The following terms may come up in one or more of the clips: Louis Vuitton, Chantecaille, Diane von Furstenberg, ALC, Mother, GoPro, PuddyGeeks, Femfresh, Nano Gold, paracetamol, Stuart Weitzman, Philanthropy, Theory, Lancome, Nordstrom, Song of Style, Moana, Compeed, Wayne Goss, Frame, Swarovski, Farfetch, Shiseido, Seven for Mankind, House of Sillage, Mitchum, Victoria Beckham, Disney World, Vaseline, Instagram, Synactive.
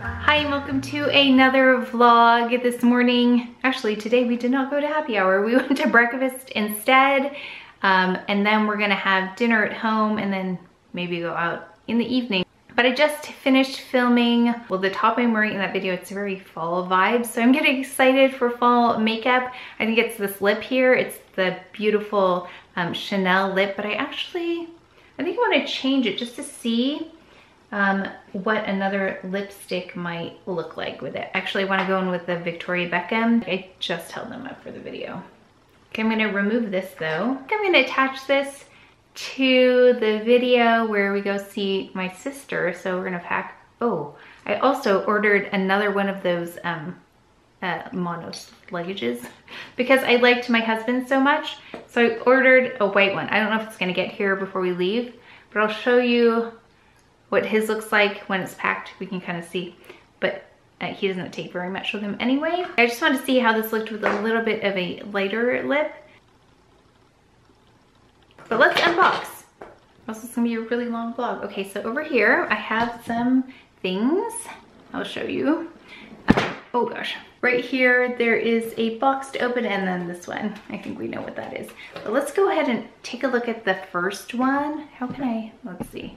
Hi and welcome to another vlog this morning. Actually, today we did not go to happy hour. We went to breakfast instead, and then we're gonna have dinner at home and then maybe go out in the evening. But I just finished filming, well, the top I'm wearing in that video, it's very fall vibe. So I'm getting excited for fall makeup. I think it's this lip here. It's the beautiful Chanel lip, but I think I want to change it just to see what another lipstick might look like with it. Actually, I want to go in with the Victoria Beckham. I just held them up for the video. Okay, I'm going to remove this though. I'm going to attach this to the video where we go see my sister, so we're gonna pack. Oh, I also ordered another one of those Monos luggages because I liked my husband so much, so I ordered a white one. I don't know if it's gonna get here before we leave, but I'll show you what his looks like when it's packed. We can kind of see, but he doesn't take very much with him anyway. I just wanted to see how this looked with a little bit of a lighter lip. But let's unbox. Also, it's gonna be a really long vlog. Okay, so over here, I have some things. I'll show you. Oh gosh. Right here, there is a box to open and then this one. I think we know what that is. But let's go ahead and take a look at the first one. How can I, let's see,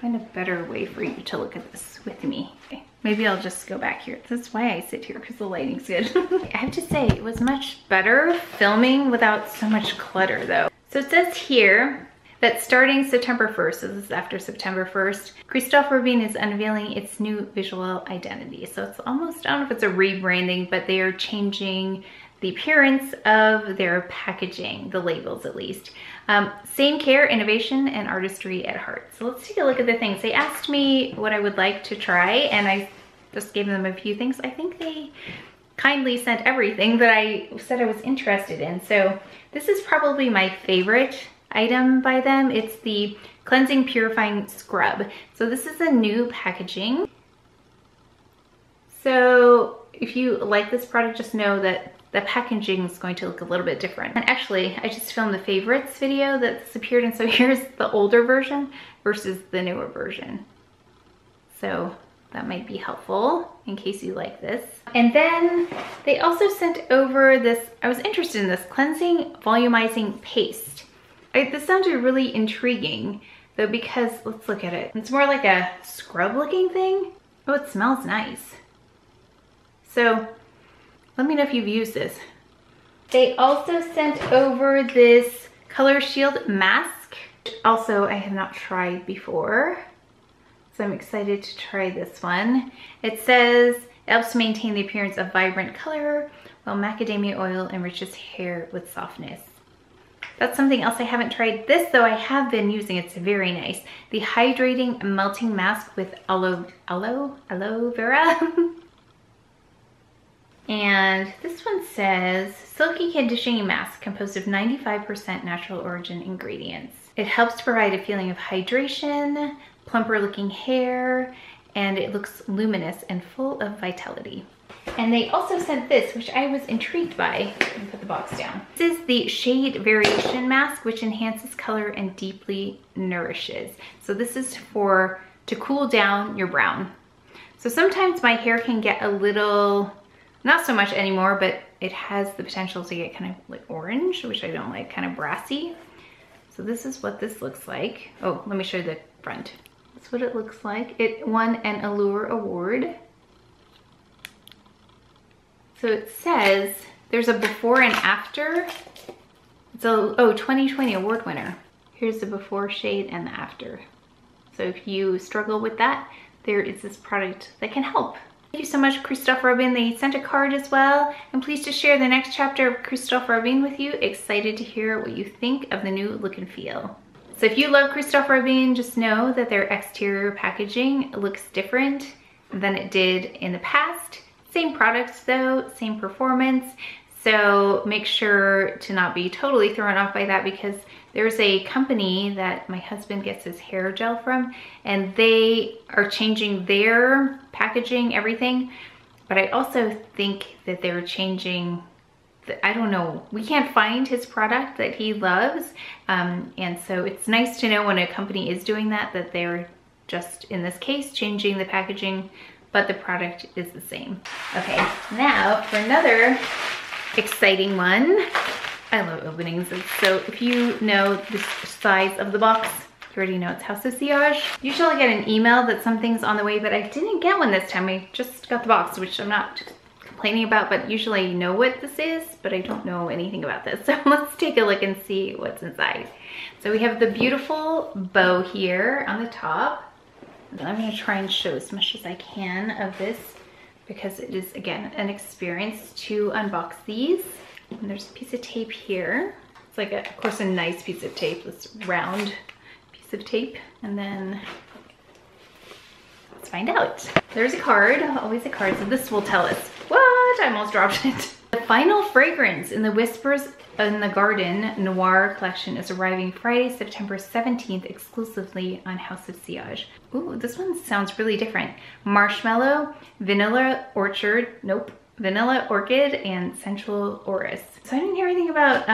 find a better way for you to look at this with me. Okay, maybe I'll just go back here. That's why I sit here, because the lighting's good. I have to say, it was much better filming without so much clutter though. So it says here that starting September 1st, so this is after September 1st, Christophe Robin is unveiling its new visual identity. So it's almost, I don't know if it's a rebranding, but they are changing the appearance of their packaging, the labels at least. Same care, innovation, and artistry at heart. So let's take a look at the things. They asked me what I would like to try, and I just gave them a few things. I think they kindly sent everything that I said I was interested in. So this is probably my favorite item by them. It's the Cleansing Purifying Scrub. So this is a new packaging. So if you like this product, just know that the packaging is going to look a little bit different. And actually, I just filmed the favorites video that this appeared in. So here's the older version versus the newer version. So that might be helpful in case you like this. And then they also sent over this, I was interested in this, Cleansing Volumizing Paste. This sounded really intriguing though, because let's look at it. It's more like a scrub looking thing. Oh, it smells nice. So let me know if you've used this. They also sent over this Color Shield Mask, which also I have not tried before. So I'm excited to try this one. It says, it helps maintain the appearance of vibrant color while macadamia oil enriches hair with softness. That's something else I haven't tried. This though I have been using, it's very nice. The Hydrating Melting Mask with aloe vera. And this one says, Silky Conditioning Mask composed of 95% natural origin ingredients. It helps to provide a feeling of hydration, plumper looking hair, and it looks luminous and full of vitality. And they also sent this, which I was intrigued by. Let me put the box down. This is the Shade Variation Mask, which enhances color and deeply nourishes. So this is to cool down your brown. So sometimes my hair can get a little, not so much anymore, but it has the potential to get kind of like orange, which I don't like, kind of brassy. So this is what this looks like. Oh, let me show you the front. That's what it looks like. It won an Allure Award. So it says there's a before and after. It's a 2020 award winner. Here's the before shade and the after. So if you struggle with that, there is this product that can help. Thank you so much, Christophe Robin. They sent a card as well. I'm pleased to share the next chapter of Christophe Robin with you. Excited to hear what you think of the new look and feel. So if you love Christophe Robin, just know that their exterior packaging looks different than it did in the past. Same products though, same performance. So make sure to not be totally thrown off by that, because there's a company that my husband gets his hair gel from, and they are changing their packaging, everything. But I also think that they're changing I don't know, we can't find his product that he loves. And so it's nice to know when a company is doing that, that they're just, in this case, changing the packaging, but the product is the same. Okay, now for another exciting one. I love openings. So if you know the size of the box, you already know it's House of Sillage. Usually I get an email that something's on the way, but I didn't get one this time. I just got the box, which I'm not complaining about, but usually I know what this is, but I don't know anything about this. So let's take a look and see what's inside. So we have the beautiful bow here on the top. I'm gonna try and show as much as I can of this because it is, again, an experience to unbox these. And there's a piece of tape here. It's like, of course, a nice piece of tape, this round piece of tape. And then let's find out. There's a card, always a card, so this will tell us. What? I almost dropped it. The final fragrance in the Whispers in the Garden Noir collection is arriving Friday, September 17th, exclusively on House of Sillage. Ooh, this one sounds really different. Marshmallow, vanilla orchard, nope, vanilla orchid, and sensual orris. So I didn't hear anything about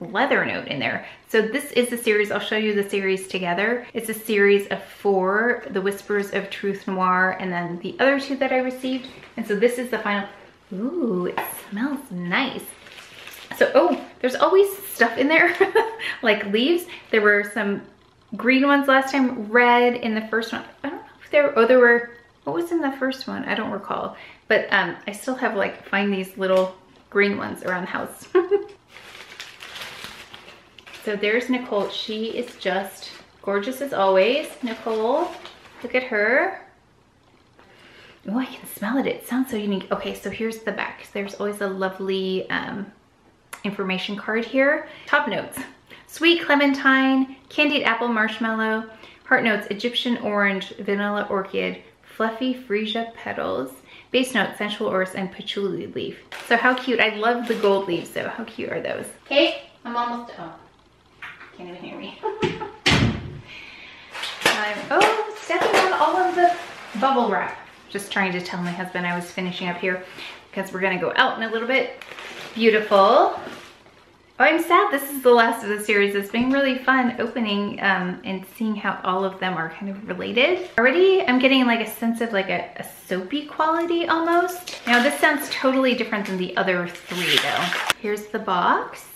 leather note in there. So this is the series, I'll show you the series together. It's a series of 4, the Whispers of Truth Noir, and then the other 2 that I received. And so this is the final. Ooh, it smells nice. So, oh, there's always stuff in there, like leaves. There were some green ones last time, red in the first one. I don't know if there were, what was in the first one? I don't recall. But I still have, like, find these little green ones around the house. So there's Nicole. She is just gorgeous as always. Nicole, look at her. Oh, I can smell it. It sounds so unique. Okay, so here's the back. There's always a lovely information card here. Top notes. Sweet clementine, candied apple marshmallow. Heart notes, Egyptian orange, vanilla orchid, fluffy freesia petals. Base note, sensual orris, and patchouli leaf. So how cute. I love the gold leaves, though. How cute are those? Okay, I'm almost, oh, can't even hear me. Oh, stepping on all of the bubble wrap. Just trying to tell my husband I was finishing up here because we're gonna go out in a little bit. Beautiful. Oh, I'm sad this is the last of the series. It's been really fun opening and seeing how all of them are kind of related. Already I'm getting like a sense of like a soapy quality almost. Now this sounds totally different than the other 3 though. Here's the box.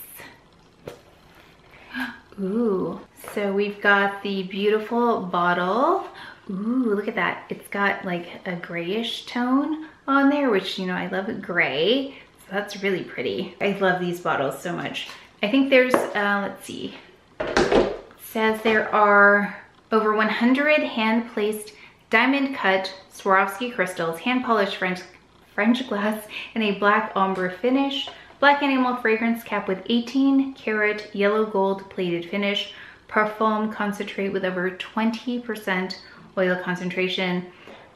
Ooh, so we've got the beautiful bottle. Ooh, look at that. It's got like a grayish tone on there, which, you know, I love gray. That's really pretty. I love these bottles so much. I think there's, let's see. It says there are over 100 hand-placed diamond-cut Swarovski crystals, hand-polished French glass in a black ombre finish, black enamel fragrance cap with 18-karat yellow gold plated finish, parfum concentrate with over 20% oil concentration,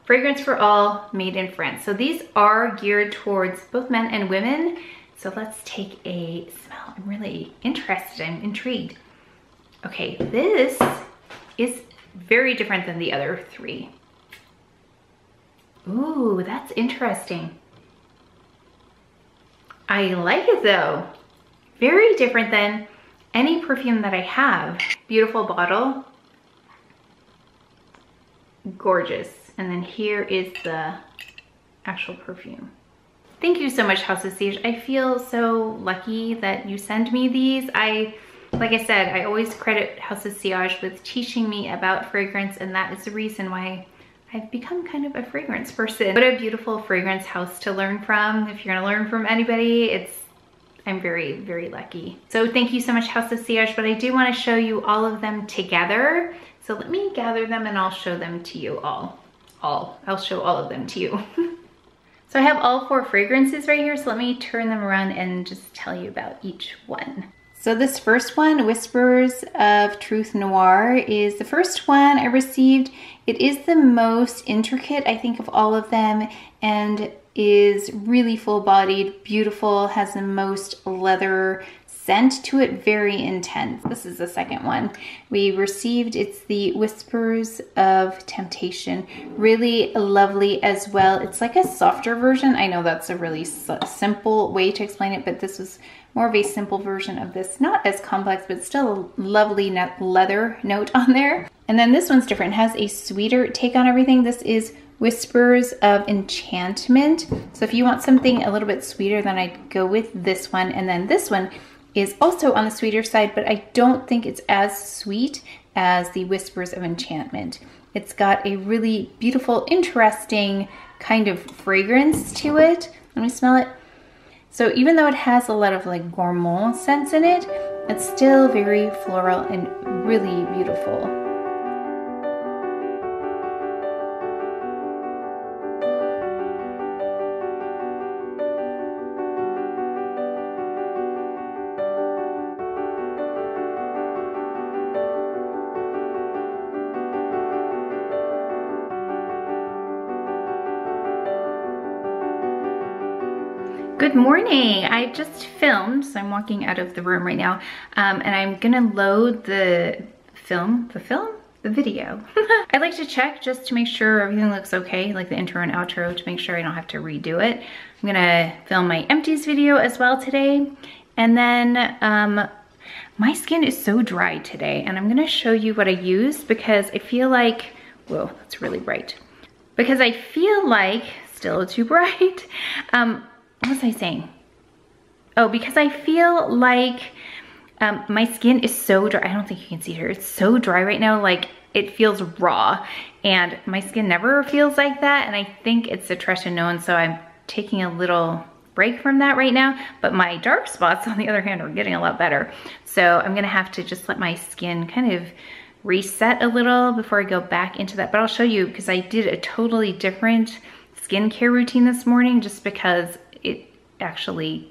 fragrance for all, made in France. So these are geared towards both men and women. So let's take a smell. I'm really interested, I'm intrigued. Okay, this is very different than the other 3. Ooh, that's interesting. I like it though. Very different than any perfume that I have. Beautiful bottle. Gorgeous. And then here is the actual perfume. Thank you so much, House of Sillage. I feel so lucky that you send me these. Like I said, I always credit House of Sillage with teaching me about fragrance, and that is the reason why I've become kind of a fragrance person. What a beautiful fragrance house to learn from. If you're gonna learn from anybody, I'm very, very lucky. So thank you so much, House of Sillage, but I do wanna show you all of them together. So let me gather them and I'll show them to you all. I'll show all of them to you. So I have all 4 fragrances right here, so let me turn them around and just tell you about each one. So this first one, Whispers of Truth Noir, is the first one I received. It is the most intricate, I think, of all of them, and is really full-bodied, beautiful, has the most leather scent to it, very intense. This is the second one we received. It's the Whispers of Temptation. Really lovely as well. It's like a softer version. I know that's a really simple way to explain it, but this was more of a simple version of this. Not as complex, but still a lovely leather note on there. And then this one's different. It has a sweeter take on everything. This is Whispers of Enchantment. So if you want something a little bit sweeter, then I'd go with this one. And then this one is also on the sweeter side, but I don't think it's as sweet as the Whispers of Enchantment. It's got a really beautiful, interesting kind of fragrance to it. Let me smell it. So even though it has a lot of like gourmand scents in it, it's still very floral and really beautiful. Good morning. I just filmed, so I'm walking out of the room right now, and I'm gonna load the video. I like to check just to make sure everything looks okay, like the intro and outro, to make sure I don't have to redo it. I'm gonna film my empties video as well today, and then my skin is so dry today, and I'm gonna show you what I used because I feel like, whoa, that's really bright. Because I feel like still too bright. What was I saying? Oh, because I feel like my skin is so dry. I don't think you can see her. It's so dry right now. Like, it feels raw, and my skin never feels like that. And I think it's a tretinoin, so I'm taking a little break from that right now. But my dark spots, on the other hand, are getting a lot better. So I'm gonna have to just let my skin kind of reset a little before I go back into that. But I'll show you, because I did a totally different skincare routine this morning just because it actually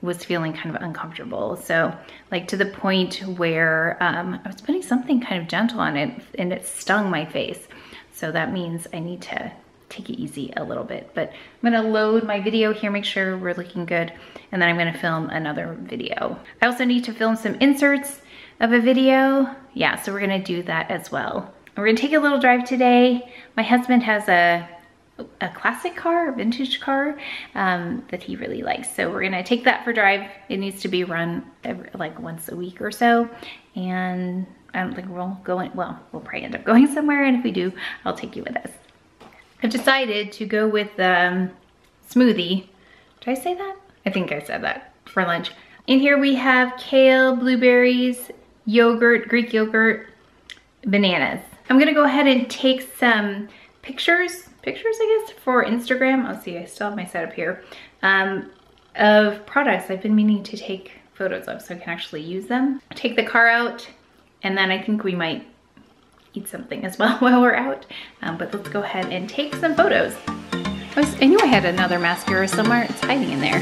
was feeling kind of uncomfortable. So like to the point where I was putting something kind of gentle on it and it stung my face. So that means I need to take it easy a little bit, but I'm gonna load my video here, make sure we're looking good. And then I'm gonna film another video. I also need to film some inserts of a video. Yeah, so we're gonna do that as well. We're gonna take a little drive today. My husband has a classic car, a vintage car, that he really likes. So we're gonna take that for drive. It needs to be run like once a week or so. And I don't think we'll go in, well, we'll probably end up going somewhere. And if we do, I'll take you with us. I've decided to go with smoothie. Did I say that? I think I said that for lunch. In here we have kale, blueberries, yogurt, Greek yogurt, bananas. I'm gonna go ahead and take some pictures, I guess, for Instagram. Oh, see, I still have my setup here, of products I've been meaning to take photos of so I can actually use them. I'll take the car out, and then I think we might eat something as well while we're out, but let's go ahead and take some photos. I knew I had another mascara somewhere. It's hiding in there.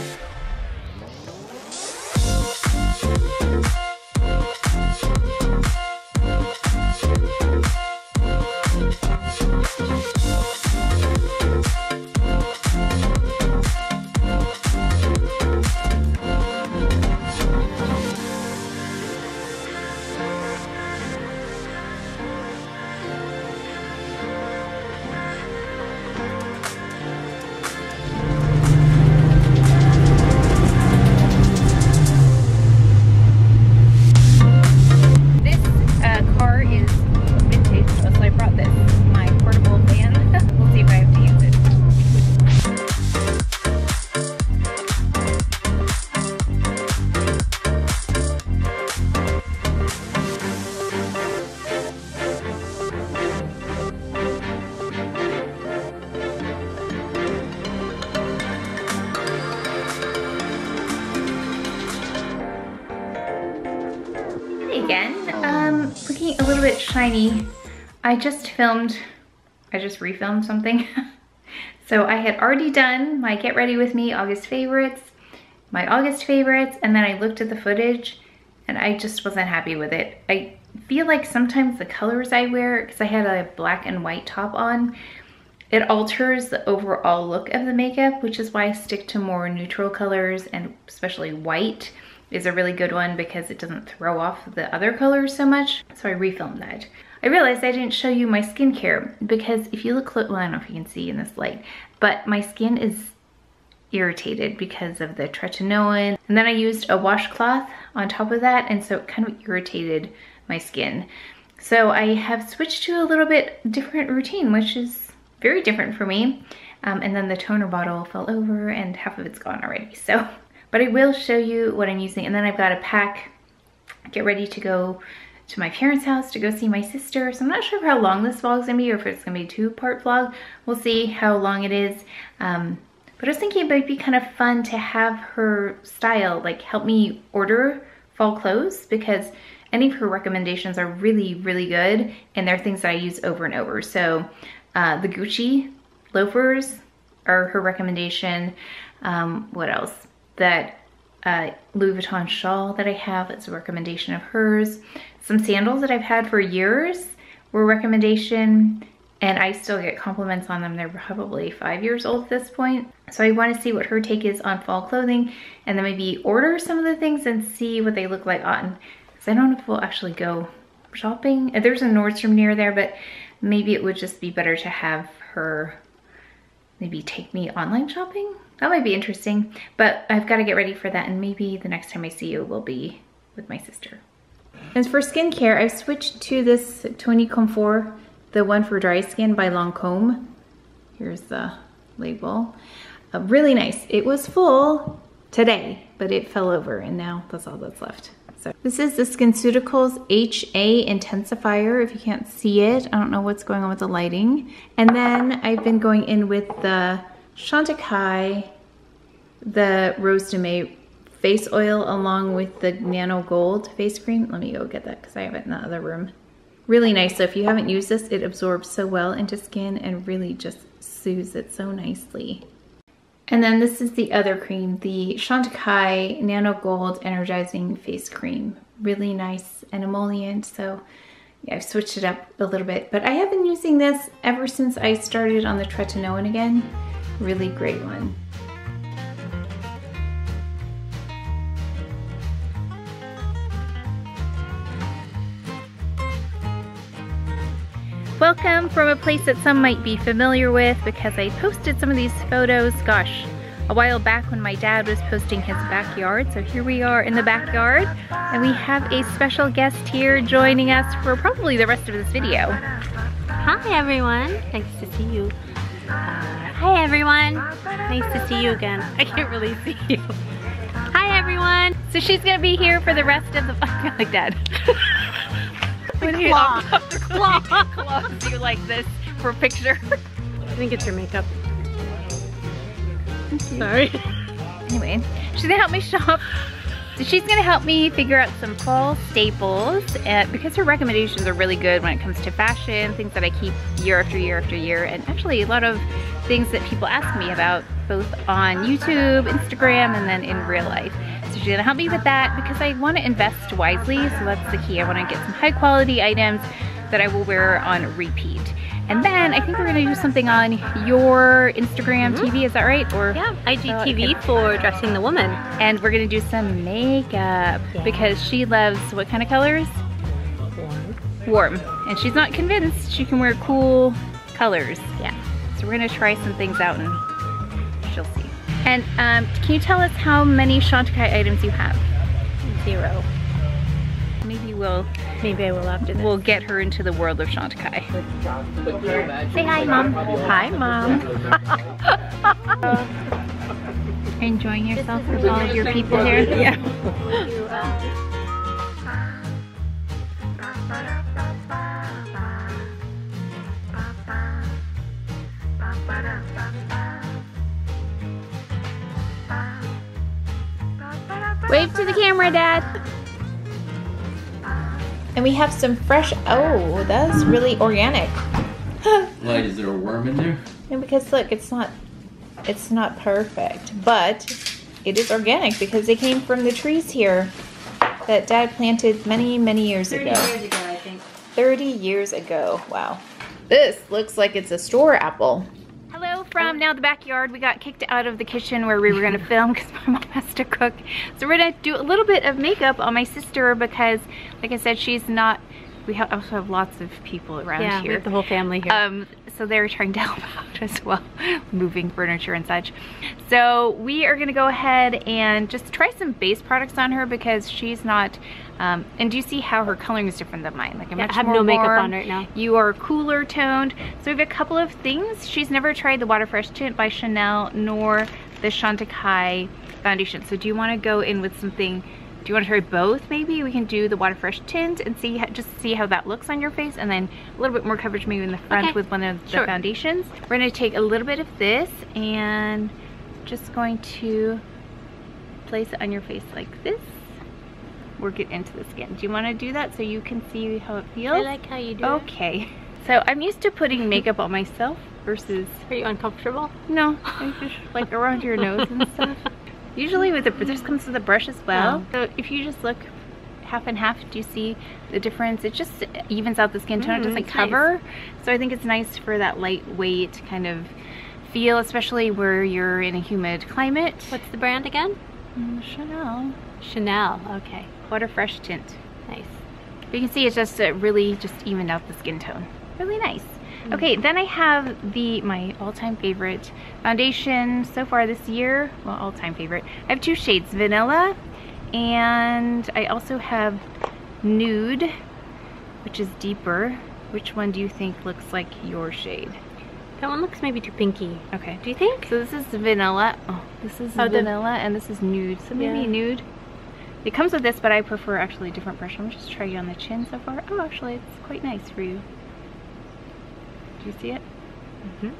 Looking a little bit shiny. I just refilmed something. So I had already done my Get Ready With Me August favorites, and then I looked at the footage and I just wasn't happy with it. I feel like sometimes the colors I wear, because I had a black and white top on, it alters the overall look of the makeup, which is why I stick to more neutral colors and especially white. is a really good one because it doesn't throw off the other colors so much. So I refilmed that. I realized I didn't show you my skincare because if you look, well, I don't know if you can see in this light, but my skin is irritated because of the tretinoin. And then I used a washcloth on top of that, and so it kind of irritated my skin. So I have switched to a little bit different routine, which is very different for me. And then the toner bottle fell over and half of it's gone already. So, but I will show you what I'm using. And then I've got a pack, get ready to go to my parents' house to go see my sister. So I'm not sure how long this vlog's gonna be or if it's gonna be a two-part vlog. We'll see how long it is. But I was thinking it might be kind of fun to have her style, like help me order fall clothes, because any of her recommendations are really, really good. And they're things that I use over and over. So the Gucci loafers are her recommendation. What else? That Louis Vuitton shawl that I have, it's a recommendation of hers. Some sandals that I've had for years were a recommendation, and I still get compliments on them. They're probably 5 years old at this point. So I want to see what her take is on fall clothing, and then maybe order some of the things and see what they look like on. Because I don't know if we'll actually go shopping. There's a Nordstrom near there, but maybe it would just be better to have her maybe take me online shopping. That might be interesting, but I've got to get ready for that, and maybe the next time I see you will be with my sister. As for skincare, I've switched to this Tony Comfort, the one for dry skin by Lancome. Here's the label. Really nice. It was full today, but it fell over, and now that's all that's left. So this is the SkinCeuticals HA Intensifier. If you can't see it, I don't know what's going on with the lighting. And then I've been going in with the Chantecaille, the Rose de May face oil, along with the Nano Gold face cream. Let me go get that because I have it in the other room. Really nice. So if you haven't used this, it absorbs so well into skin and really just soothes it so nicely. And then this is the other cream, the Chantecaille Nano Gold Energizing Face Cream. Really nice and emollient. So yeah, I've switched it up a little bit, but I have been using this ever since I started on the tretinoin again. Really great one. Welcome from a place that some might be familiar with, because I posted some of these photos, gosh, a while back when my dad was posting his backyard. So here we are in the backyard, and we have a special guest here joining us for probably the rest of this video. Hi everyone, nice to see you. Hi everyone, nice to see you again. I can't really see you. Hi everyone. So she's gonna be here for the rest of the, I feel like that. When you do like this for a picture. I think it's your makeup. Sorry. Anyway, she's gonna help me shop. So she's gonna help me figure out some fall staples, because her recommendations are really good when it comes to fashion, things that I keep year after year after year, and actually a lot of things that people ask me about, both on YouTube, Instagram, and then in real life. So she's gonna help me with that because I wanna invest wisely, so that's the key. I wanna get some high quality items that I will wear on repeat. And then I think we're gonna do something on your Instagram TV, is that right? Or yeah, IGTV for Dressing the Woman. And we're gonna do some makeup because she loves what kind of colors? Warm. And she's not convinced she can wear cool colors. Yeah. So we're gonna try some things out and she'll see. And can you tell us how many Chantecaille items you have? 0. Maybe I will after this. We'll get her into the world of Chantecaille. Say hi, Mom. Hi, Mom. You're enjoying yourself with all of your people here? Yeah. Wave to the camera, Dad. And we have some fresh, oh, that's really organic. Light, is there a worm in there? No, because look, it's not perfect, but it is organic because they came from the trees here that Dad planted many, many years ago. 30 years ago, I think. 30 years ago, wow. This looks like it's a store apple. Hello from now the backyard. We got kicked out of the kitchen where we were gonna film because my mom has to cook. So we're gonna do a little bit of makeup on my sister because, like I said, she's not, we also have lots of people around here. We have the whole family here. So they're trying to help out as well, moving furniture and such. So we are gonna go ahead and just try some base products on her because she's not, and do you see how her coloring is different than mine? Like, I'm much more warm. I have no makeup on right now. You are cooler toned. So we have a couple of things. She's never tried the Water Fresh Tint by Chanel nor the Chantecaille foundation. So do you wanna go in with something? Do you want to try both? Maybe we can do the Water Fresh Tint and see, just see how that looks on your face, and then a little bit more coverage maybe in the front with one of the foundations. We're going to take a little bit of this and just going to place it on your face like this. Work it into the skin. Do you want to do that so you can see how it feels? I like how you do it. So I'm used to putting makeup on myself versus... Are you uncomfortable? No. I'm just like around your nose and stuff. Usually with this comes with a brush as well. Yeah. So if you just look half and half, do you see the difference? It just evens out the skin tone. It doesn't cover. Nice. So I think it's nice for that lightweight kind of feel, especially where you're in a humid climate. What's the brand again? Chanel. Chanel, okay. Water Fresh Tint. Nice. But you can see it's just really just evened out the skin tone. Really nice. Okay, then I have my all-time favorite foundation so far this year. Well, all-time favorite. I have two shades, Vanilla, and I also have Nude, which is deeper. Which one do you think looks like your shade? That one looks maybe too pinky. Okay. Do you think? So this is Vanilla. Oh, this is Vanilla, and this is Nude. So maybe Nude. It comes with this, but I prefer actually a different brush. I'm just trying it on the chin so far. Oh, actually, it's quite nice for you. Do you see it? And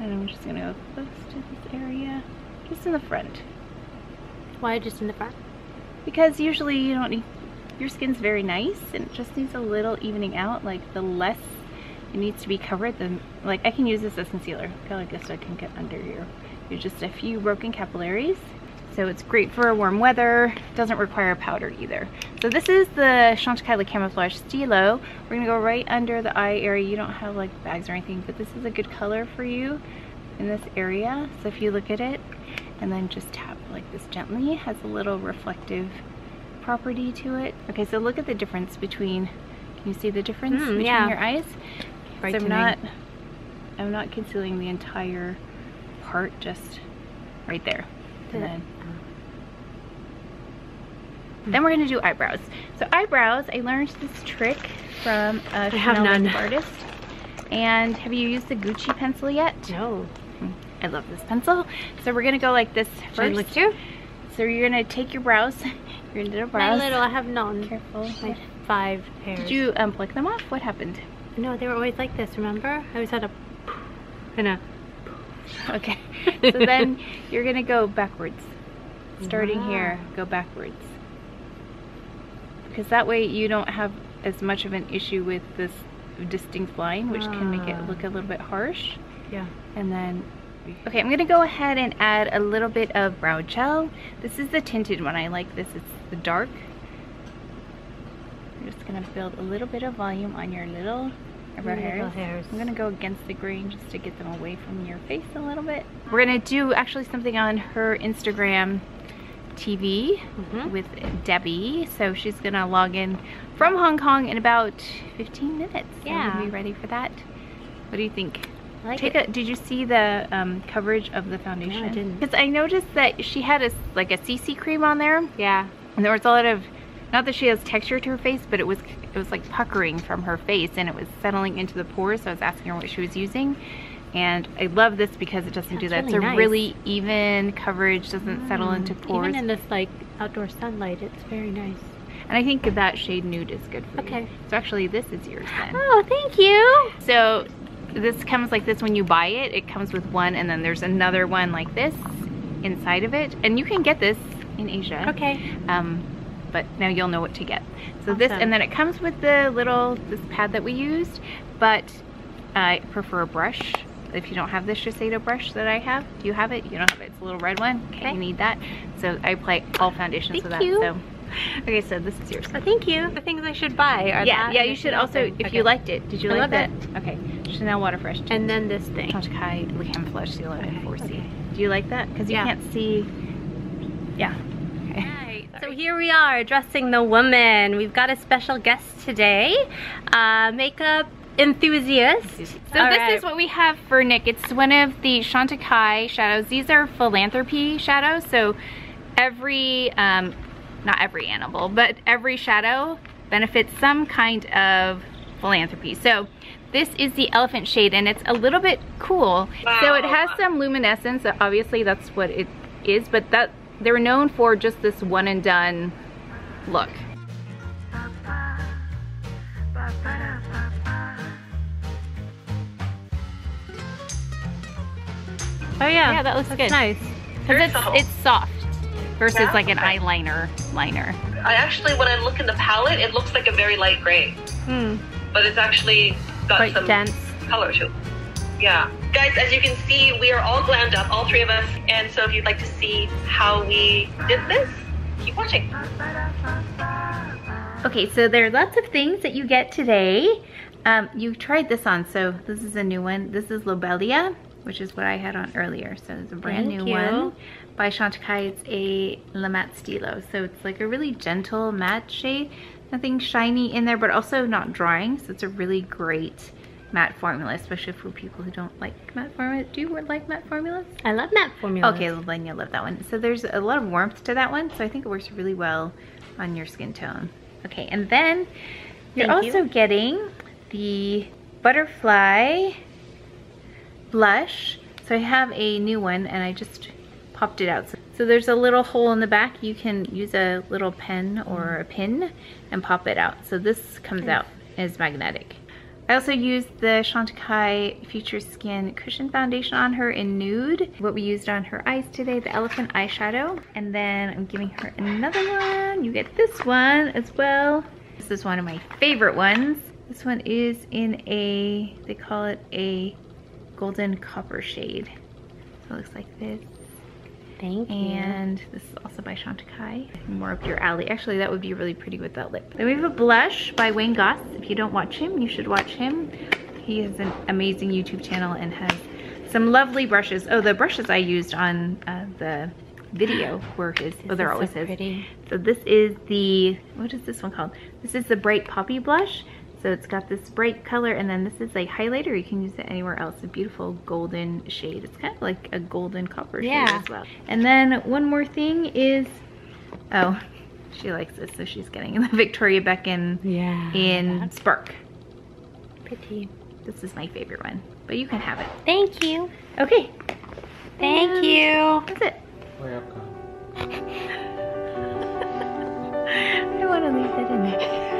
I'm just gonna go close to this area, just in the front. Why just in the front? Because usually you don't need, your skin's very nice and it just needs a little evening out. Like the less it needs to be covered, then like I can use this as concealer. I feel like this I can get under here. There's just a few broken capillaries. So it's great for warm weather. Doesn't require powder either. So this is the Chantecaille Camouflage Stilo. We're gonna go right under the eye area. You don't have like bags or anything, but this is a good color for you in this area. So if you look at it and then just tap like this gently, it has a little reflective property to it. Okay, so look at the difference between, can you see the difference between your eyes? Right, so I'm not concealing the entire part, just right there. And then we're gonna do eyebrows. So eyebrows, I learned this trick from a Chanel artist. And have you used the Gucci pencil yet? No. I love this pencil. So we're gonna go like this first. Look too? So you're gonna take your brows, your little brows. My little, I have none. Careful. My 5 pairs. Did you pluck them off? What happened? No, they were always like this. Remember? I always had a and a. Okay, so then you're gonna go backwards. Starting here, go backwards. Because that way you don't have as much of an issue with this distinct line, which can make it look a little bit harsh. Yeah. And then, okay, I'm gonna go ahead and add a little bit of brow gel. This is the tinted one, I like this, it's the dark. I'm just gonna build a little bit of volume on your little hairs. I'm gonna go against the grain just to get them away from your face a little bit. We're gonna do actually something on her Instagram TV with Debbie. So she's gonna log in from Hong Kong in about 15 minutes. Yeah. So we'll be ready for that. What do you think? I like did you see the coverage of the foundation? No, I didn't. Because I noticed that she had like a CC cream on there. Yeah. And there was a lot of, not that she has texture to her face, but it was like puckering from her face and it was settling into the pores, so I was asking her what she was using. And I love this because it doesn't do that. It's a really even coverage, doesn't settle into pores. Even in this like outdoor sunlight, it's very nice. And I think that shade Nude is good for you. So actually this is yours then. Oh, thank you! So this comes like this when you buy it. It comes with one and then there's another one like this inside of it. And you can get this in Asia. Okay. But now you'll know what to get. So this, and then it comes with the little, this pad that we used, but I prefer a brush. If you don't have the Shiseido brush that I have, do you have it? You don't have it, it's a little red one. Okay, you need that. So I apply all foundations with that. So. Okay, so this is yours. Oh, thank you. The things I should buy are that. Yeah, you should also, if you liked it. Did you like that? Okay. Chanel Water Fresh. And then this thing. Chantecaille Liquid Flush Sealer in 4C. Okay. Do you like that? Because you can't see. Yeah. Okay. Right. So here we are addressing the woman. We've got a special guest today. Makeup enthusiast. So this is what we have for Nick. It's one of the Chantecaille shadows. These are philanthropy shadows. So every, not every animal, but every shadow benefits some kind of philanthropy. So this is the elephant shade and it's a little bit cool. Wow. So it has some luminescence. Obviously that's what it is, but that they're known for just this one and done look. Oh yeah, that looks good. Nice. Because it's soft versus like an eyeliner liner. I actually, when I look in the palette, it looks like a very light gray. Hmm. But it's actually got quite some dense color too. Yeah. Guys, as you can see, we are all glammed up, all three of us. And so if you'd like to see how we did this, keep watching. Okay, so there are lots of things that you get today. You've tried this on, so this is a new one. This is Lobelia, which is what I had on earlier. So it's a brand new one by Chantecaille. It's a Le Matte Stylo. So it's like a really gentle matte shade. Nothing shiny in there, but also not drying. So it's a really great matte formula, especially for people who don't like matte formula. Do you like matte formulas? I love matte formulas. Okay, well, then you'll love that one. So there's a lot of warmth to that one. So I think it works really well on your skin tone. Okay, and then you're also getting the Butterfly Blush. So I have a new one and I just popped it out. So there's a little hole in the back. You can use a little pen or a pin and pop it out. So this comes out as magnetic. I also used the Chantecaille Future Skin Cushion Foundation on her in Nude. What we used on her eyes today, the elephant eyeshadow. And then I'm giving her another one. You get this one as well. This is one of my favorite ones. This one is in a, they call it a golden copper shade. So it looks like this. Thank you. And this is also by Chantecaille. More up your alley. Actually, that would be really pretty with that lip. Then we have a blush by Wayne Goss. If you don't watch him, you should watch him. He has an amazing YouTube channel and has some lovely brushes. Oh, the brushes I used on the video were his. Oh, they're always his. Pretty. So this is the, what is this one called? This is the Bright Poppy Blush. So it's got this bright color, and then this is a highlighter. You can use it anywhere else. A beautiful golden shade. It's kind of like a golden copper shade as well. And then one more thing is, oh, she likes this, so she's getting the Victoria Beckham in Spark. Pretty. This is my favorite one, but you can have it. Thank you. Okay. Thank you. That's it. I don't want to leave that in there.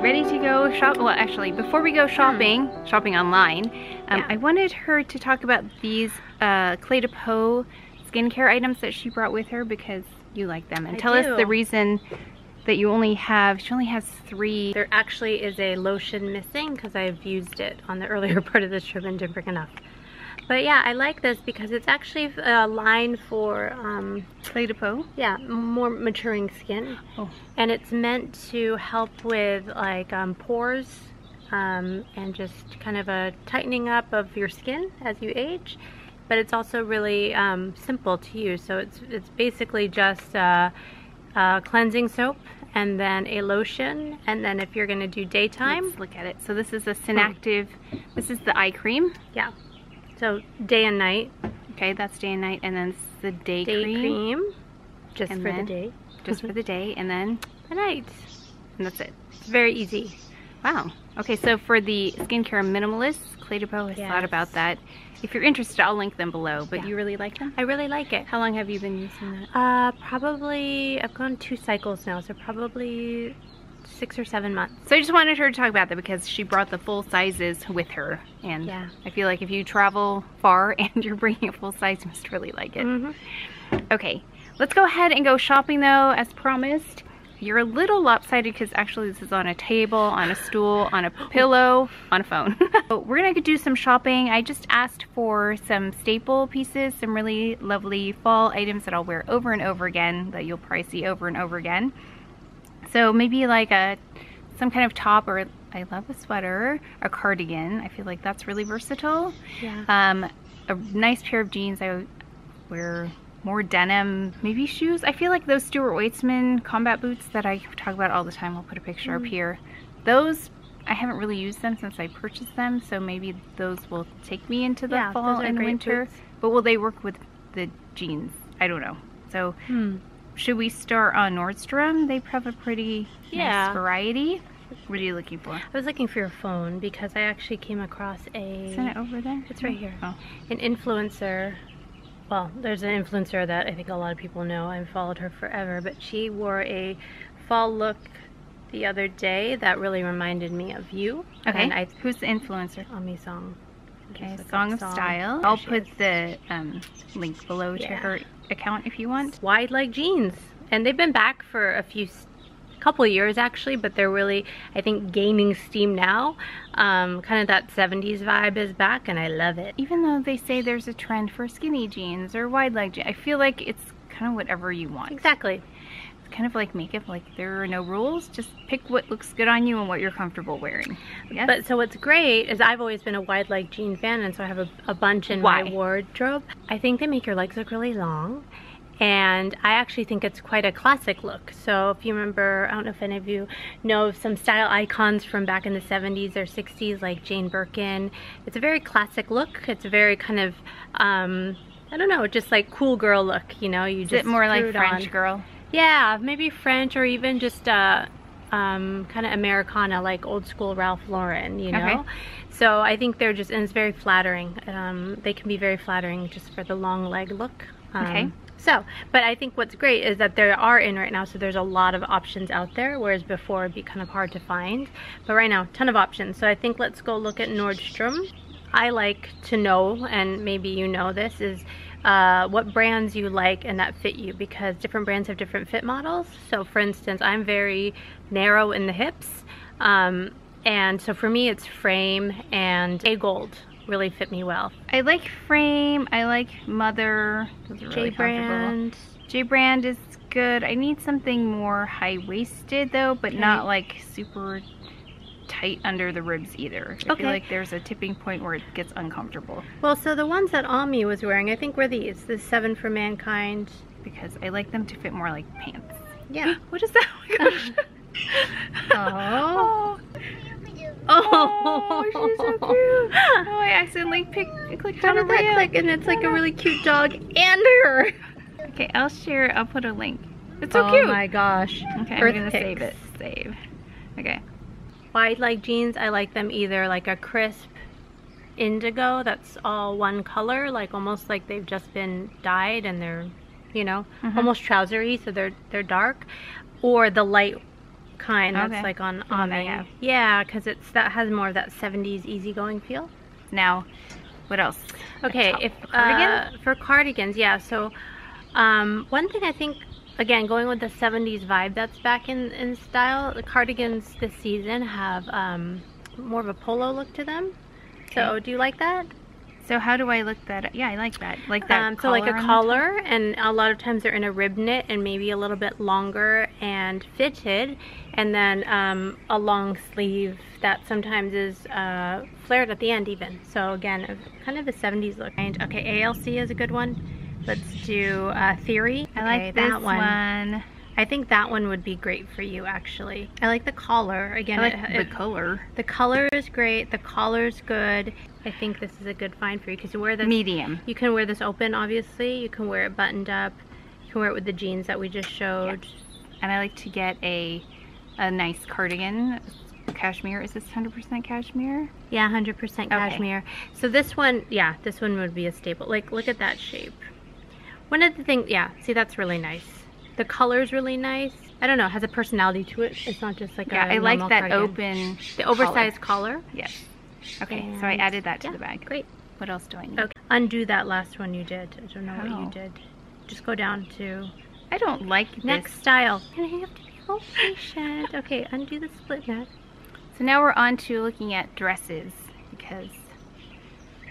Ready to go shop? Well, actually, before we go shopping online, I wanted her to talk about these Clé de Peau skincare items that she brought with her because you like them. And tell us the reason that you only have, she only has 3. There actually is a lotion missing because I've used it on the earlier part of this trip and didn't bring enough. But yeah, I like this because it's actually a line for Clé de Peau. Yeah, more maturing skin. Oh. And it's meant to help with like pores and just kind of a tightening up of your skin as you age. But it's also really simple to use. So it's basically just cleansing soap and then a lotion. And then if you're gonna do daytime, let's look at it. So this is a Synactive. This is the eye cream. Yeah. So day and night. Okay, that's day and night, and then it's the day cream. Just for the day. Just for the day, and then the night. And that's it. It's very easy. Wow. Okay, so for the skincare minimalists, Clé de Peau has thought about that. If you're interested, I'll link them below, but you really like them? I really like it. How long have you been using that? Probably, I've gone 2 cycles now, so probably 6 or 7 months. So I just wanted her to talk about that because she brought the full sizes with her, and I feel like if you travel far and you're bringing a full size, you must really like it. Okay, let's go ahead and go shopping though, as promised. You're a little lopsided because actually this is on a table, on a stool, on a pillow, on a phone. But we're gonna do some shopping. I just asked for some staple pieces, some really lovely fall items that I'll wear over and over again, that you'll probably see over and over again. So maybe like some kind of top, or I love a sweater, a cardigan. I feel like that's really versatile. Yeah. A nice pair of jeans. I wear more denim, maybe shoes. I feel like those Stuart Weitzman combat boots that I talk about all the time, I'll put a picture up here. Those, I haven't really used them since I purchased them, so maybe those will take me into the fall and winter. Boots. But will they work with the jeans? I don't know. So should we start on Nordstrom? They have a pretty nice variety. What are you looking for? I was looking for your phone because I actually came across a... Isn't it over there? It's right here. Oh. An influencer. Well, there's an influencer that I think a lot of people know. I've followed her forever, but she wore a fall look the other day that really reminded me of you. Okay. And who's the influencer? Song. Okay, Song of Style. I'll put the link below to her account if you want. Wide leg jeans, and they've been back for a couple of years actually, but they're really, I think, gaining steam now. Kind of that 70s vibe is back and I love it. Even though they say there's a trend for skinny jeans or wide leg jeans, I feel like it's kind of whatever you want. Exactly. It's kind of like makeup, like there are no rules, just pick what looks good on you and what you're comfortable wearing. Yes? But so what's great is I've always been a wide leg jean fan, and so I have a bunch in my wardrobe. I think they make your legs look really long. And I actually think it's quite a classic look. So if you remember, I don't know if any of you know some style icons from back in the 70s or 60s, like Jane Birkin. It's a very classic look. It's a very kind of, I don't know, just like cool girl look, you know? You just more like French girl? Yeah, maybe French, or even just kind of Americana, like old school Ralph Lauren, you know? Okay. So I think they're just, and it's very flattering. They can be very flattering just for the long leg look. Okay. So, but I think what's great is that they are in right now, so there's a lot of options out there, whereas before it'd be kind of hard to find. But right now, ton of options. So I think let's go look at Nordstrom. I like to know, and maybe you know this, is what brands you like and that fit you, because different brands have different fit models. So for instance, I'm very narrow in the hips. And so for me, it's Frame and Gold. Really fit me well. I like Frame, I like Mother, those are really comfortable. J Brand is good. I need something more high-waisted though, but not like super tight under the ribs either. I feel like there's a tipping point where it gets uncomfortable. Well, so the ones that Ami was wearing, I think were these, the Seven for Mankind. Because I like them to fit more like pants. Yeah. What is that? Oh my gosh. Oh. Oh, she's so cute. Oh, I accidentally clicked on a rail. And it's like a really cute dog and her. Okay, I'll share it. I'll put a link. It's so cute. Oh my gosh. Okay, I'm gonna save it. Save. Okay. Wide leg jeans, I like them either like a crisp indigo that's all one color, like almost like they've just been dyed and they're, you know, almost trousery, so they're dark. Or the light kind that's like on Ame. Yeah, because it's that has more of that 70s easygoing feel. Now, what else? Okay, for cardigans, so one thing I think, again, going with the 70s vibe that's back in style, the cardigans this season have more of a polo look to them. Okay. So, do you like that? So how do I look that up? Yeah, I like that. Like that so like a collar, and a lot of times they're in a rib knit and maybe a little bit longer and fitted, and then a long sleeve that sometimes is flared at the end even. So again, kind of a 70s look. Okay, ALC is a good one. Let's do Theory. I like that one. I think that one would be great for you actually. I like the collar. Again, I like the color. The color is great. The collar's good. I think this is a good find for you because you wear this medium. You can wear this open, obviously. You can wear it buttoned up. You can wear it with the jeans that we just showed. Yeah. And I like to get a nice cardigan. Cashmere. Is this 100% cashmere? Yeah, 100% cashmere. So this one, this one would be a staple. Like, look at that shape. One of the things, see, that's really nice. The color's really nice. I don't know, it has a personality to it. It's not just like a normal cardigan. I like that open, the oversized collar. Yes. Okay, so I added that to the bag. Great. What else do I need? Okay. Undo that last one you did. I don't know what you did. Just go down to... I don't like this. Next style. You have to be Healthy shed. Okay, undo the split net. So now we're on to looking at dresses because,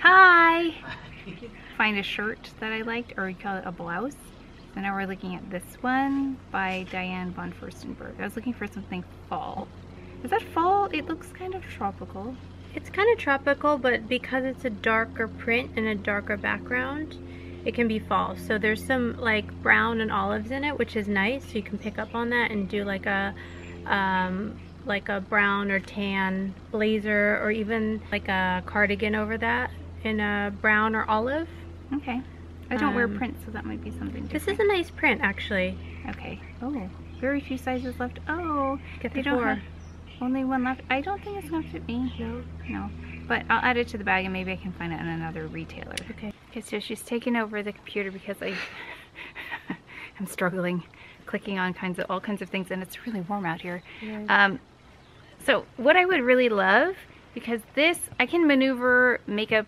hi! Find a shirt that I liked, or we call it a blouse. So now we're looking at this one by Diane von Furstenberg. I was looking for something fall. Is that fall? It looks kind of tropical. It's kind of tropical, but because it's a darker print and a darker background, it can be fall. So there's some like brown and olives in it, which is nice. So you can pick up on that and do like a brown or tan blazer, or even like a cardigan over that in a brown or olive. Okay. I don't wear prints, so that might be something different. This is a nice print, actually. Okay. Oh, very few sizes left. Oh, get the four. Only one left. I don't think it's gonna fit me. No. No. But I'll add it to the bag and maybe I can find it in another retailer. Okay. Okay, so she's taken over the computer because I'm struggling clicking on all kinds of things, and it's really warm out here. Yes. So what I would really love, because this, I can maneuver makeup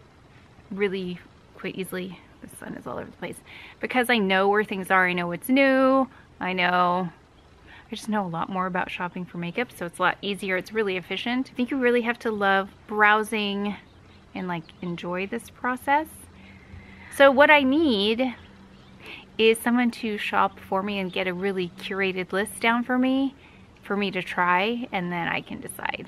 really quite easily. The sun is all over the place. Because I know where things are, I know what's new, I just know a lot more about shopping for makeup, so it's a lot easier, it's really efficient. I think you really have to love browsing and like enjoy this process. So what I need is someone to shop for me and get a really curated list down for me to try, and then I can decide.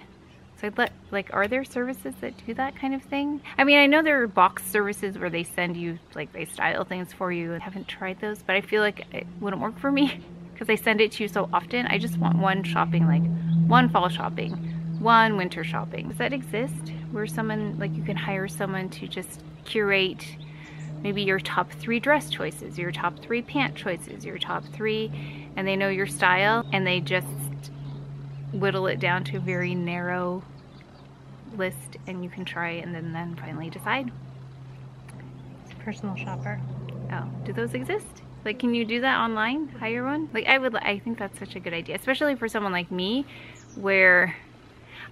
So I'd like, are there services that do that kind of thing? I mean, I know there are box services where they send you, like they style things for you. I haven't tried those, but I feel like it wouldn't work for me. Because I send it to you so often, I just want one shopping, like one fall shopping, one winter shopping. Does that exist? Where someone, like you can hire someone to just curate maybe your top 3 dress choices, your top 3 pant choices, your top 3, and they know your style and they just whittle it down to a very narrow list and you can try and then finally decide. Personal shopper. Oh, do those exist? Like, can you do that online? Hire one? Like, I think that's such a good idea, especially for someone like me, where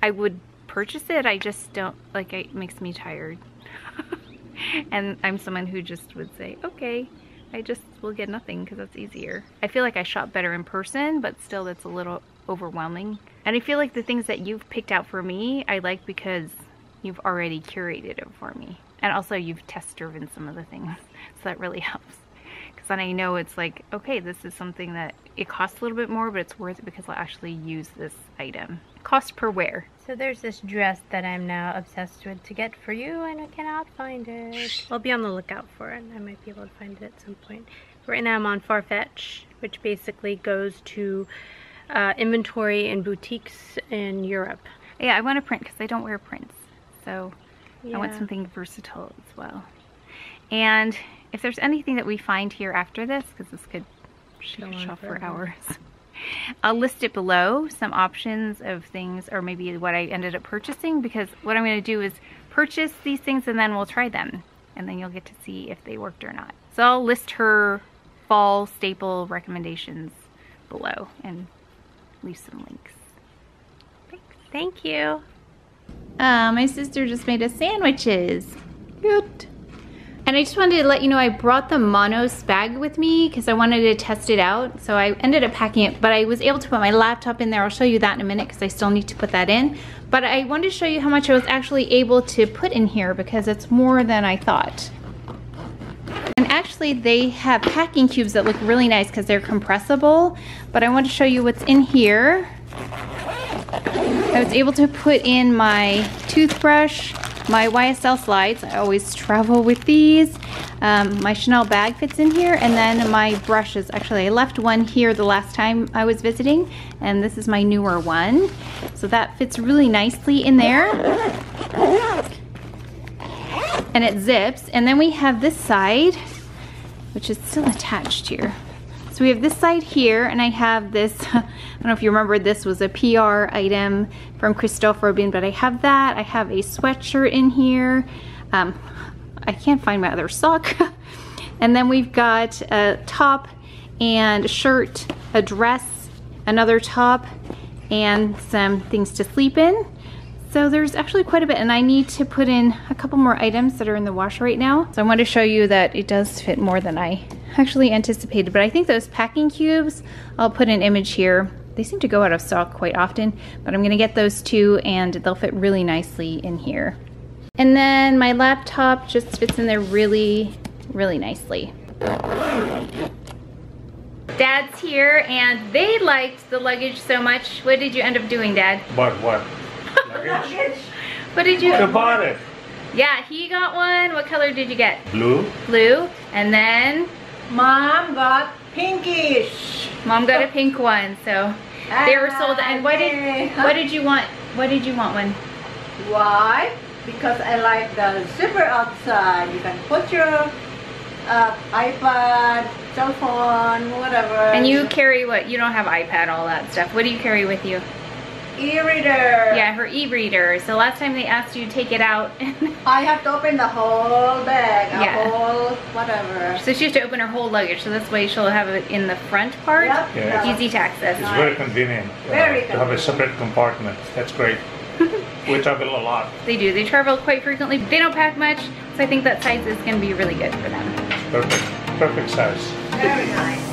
I would purchase it. I just don't, like, it makes me tired. And I'm someone who just would say, okay, I just will get nothing because that's easier. I feel like I shop better in person, but still that's a little overwhelming. And I feel like the things that you've picked out for me, I like because you've already curated it for me. And also you've test-driven some of the things, so that really helps. Because I know it's like, okay, this is something that it costs a little bit more, but it's worth it because I'll actually use this item. Cost per wear. So there's this dress that I'm now obsessed with to get for you, and I cannot find it. I'll be on the lookout for it. I might be able to find it at some point. Right now I'm on Farfetch, which basically goes to inventory and boutiques in Europe. Yeah, I want to print because I don't wear prints. So yeah. I want something versatile as well. And if there's anything that we find here after this, because this could shop for hours, I'll list it below, some options of things, or maybe what I ended up purchasing, because what I'm going to do is purchase these things and then we'll try them, and then you'll get to see if they worked or not. So I'll list her fall staple recommendations below and leave some links. Thanks. Thank you. My sister just made us sandwiches. Good. And I just wanted to let you know I brought the Monos bag with me because I wanted to test it out. So I ended up packing it, but I was able to put my laptop in there. I'll show you that in a minute because I still need to put that in. But I wanted to show you how much I was actually able to put in here because it's more than I thought. And actually they have packing cubes that look really nice because they're compressible. But I want to show you what's in here. I was able to put in my toothbrush, my YSL slides, I always travel with these. My Chanel bag fits in here, and then my brushes. Actually, I left one here the last time I was visiting, and this is my newer one. So that fits really nicely in there. And it zips. And then we have this side, which is still attached here. So we have this side here, and I have this, I don't know if you remember, this was a PR item from Christophe Robin, but I have that. I have a sweatshirt in here. I can't find my other sock. And then we've got a top and a shirt, a dress, another top, and some things to sleep in. So there's actually quite a bit, and I need to put in a couple more items that are in the wash right now. So I want to show you that it does fit more than I actually anticipated, but I think those packing cubes, I'll put an image here They seem to go out of stock quite often, but I'm gonna get those two and they'll fit really nicely in here. And then my laptop just fits in there really, really nicely. Dad's here and they liked the luggage so much. What did you end up doing, Dad? What? Luggage? What did you? I bought it. Yeah, he got one. What color did you get? Blue. Blue. And then? Mom got pinkish. Mom got a pink one, so they were sold. And what did you want one? Why? Because I like the zipper outside. You can put your iPad, cell phone, whatever. And you carry what? You don't have iPad, all that stuff. What do you carry with you? E-reader. Yeah, her e-reader. So last time they asked you to take it out. I have to open the whole bag, whole whatever. So she has to open her whole luggage. So this way she'll have it in the front part. Yep. Yeah. It's easy to access. It's very convenient. Very convenient. To have a separate compartment. That's great. We travel a lot. They do. They travel quite frequently. They don't pack much. So I think that size is going to be really good for them. Perfect. Perfect size. Very nice.